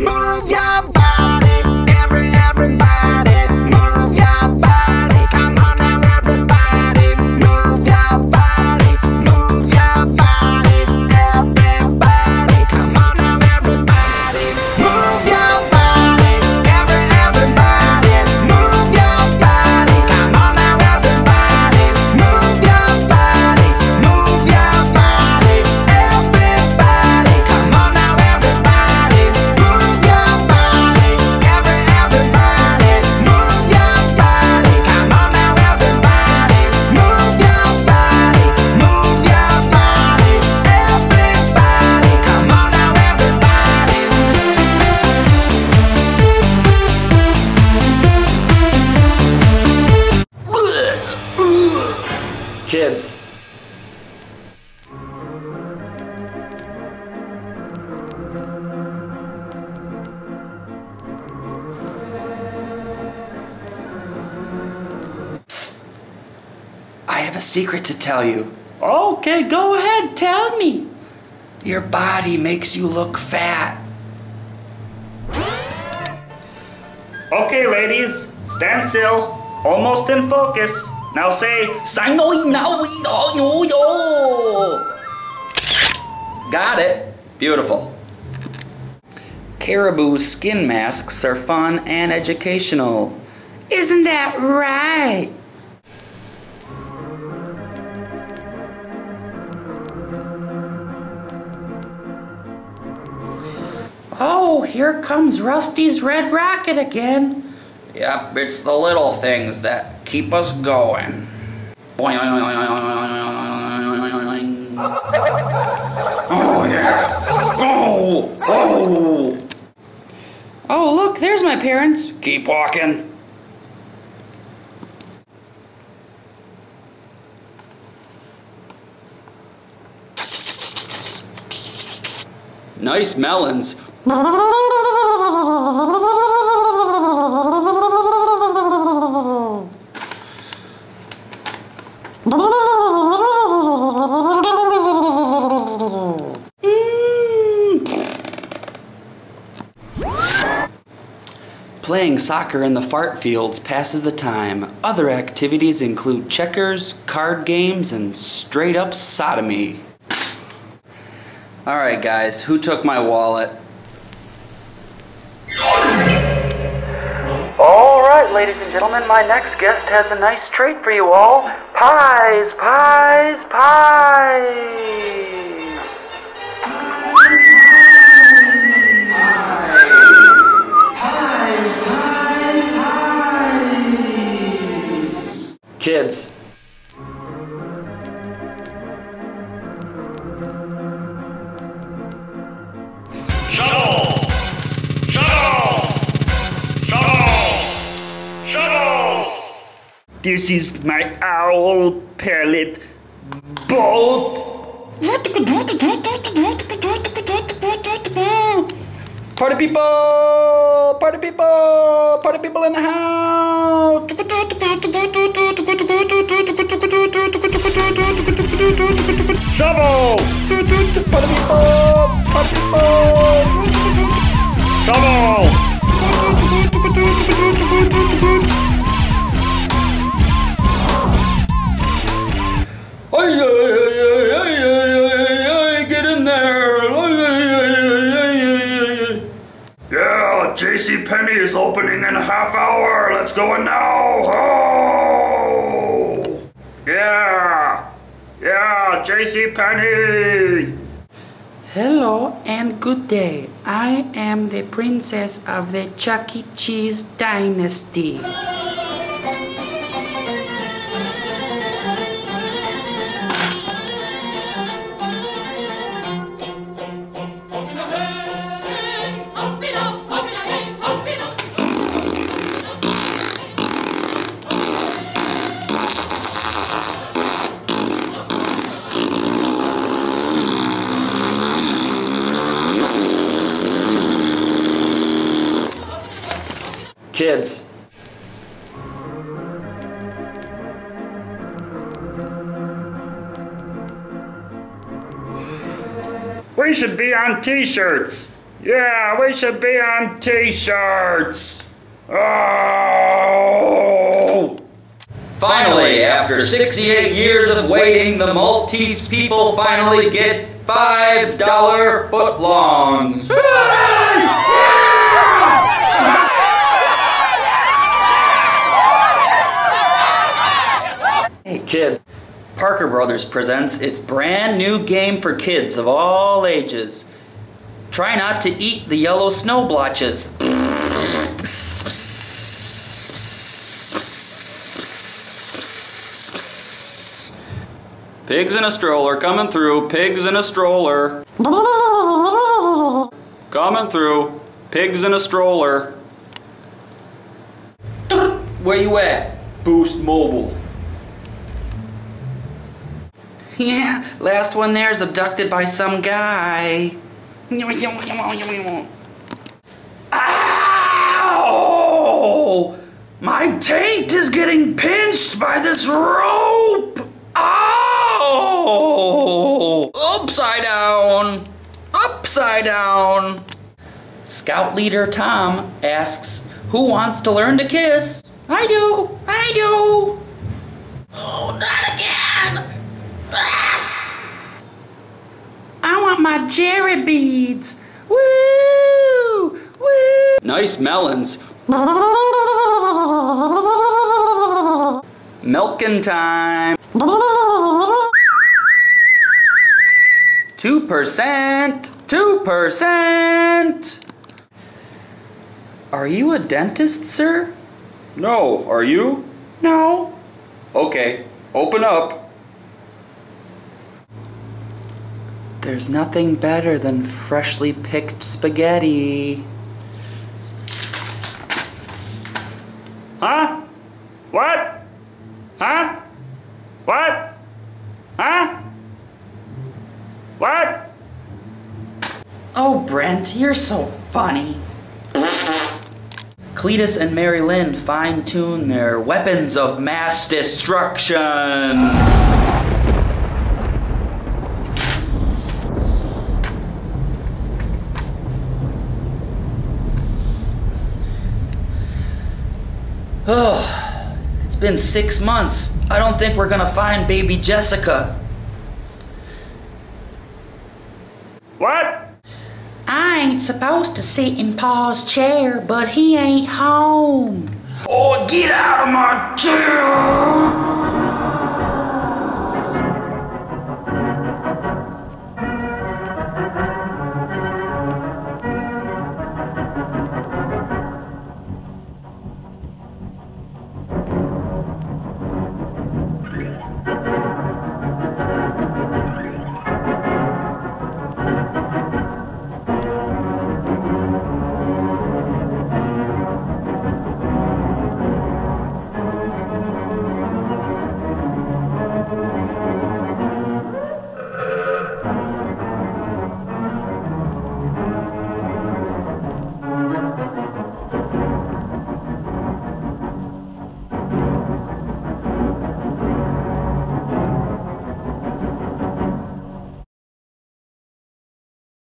Move your body, everybody. Move your body, come on now everybody. Move your body, move your body. Everybody, come on now everybody. Move your body, everybody. Move your body, come on now everybody. Move your body, everybody. Come on now everybody. Kids. Psst. I have a secret to tell you. Okay, go ahead, tell me. Your body makes you look fat. Okay, ladies, stand still. Almost in focus. Now say, got it. Beautiful. Caribou skin masks are fun and educational. Isn't that right? Oh, here comes Rusty's red rocket again. Yep, it's the little things that keep us going. Oh yeah. Oh, oh. Oh look, there's my parents. Keep walking. Nice melons. Playing soccer in the fart fields passes the time. Other activities include checkers, card games, and straight up sodomy. Alright guys, who took my wallet? Alright ladies and gentlemen, my next guest has a nice treat for you all. Pies, pies, pies! Kids. Shuttles! Shuttles! Shuttles! Shuttles! This is my owl pellet boat. Party people! Party people! Party people in the house! Shovels! Shovels! Get in there! Yeah, JCPenney is opening in a half hour. Let's go in now. Oh. Yeah. Yeah, JCPenney! Hello and good day. I am the princess of the Chuck E. Cheese dynasty. Kids. We should be on t-shirts. Yeah, we should be on t-shirts. Oh! Finally, after 68 years of waiting, the Maltese people finally get $5 footlongs. Hey kids, Parker Brothers presents its brand new game for kids of all ages. Try not to eat the yellow snow blotches. Pigs in a stroller, coming through, pigs in a stroller. Coming through, pigs in a stroller. Where you at? Boost Mobile. Yeah, last one there's abducted by some guy. Ow! My taint is getting pinched by this rope! Oh! Upside down! Upside down! Scout leader Tom asks, who wants to learn to kiss? I do! I do! Oh, not again! Ah. I want my cherry beads! Woo! Woo! Nice melons! Milking time! 2%! 2%! Are you a dentist, sir? No, are you? No. Okay, open up. There's nothing better than freshly picked spaghetti. Huh? What? Huh? What? Huh? What? Oh, Brent, you're so funny. Cletus and Mary Lynn fine-tune their weapons of mass destruction. Oh, it's been 6 months. I don't think we're gonna find baby Jessica. What? I ain't supposed to sit in Pa's chair, but he ain't home. Oh, get out of my chair!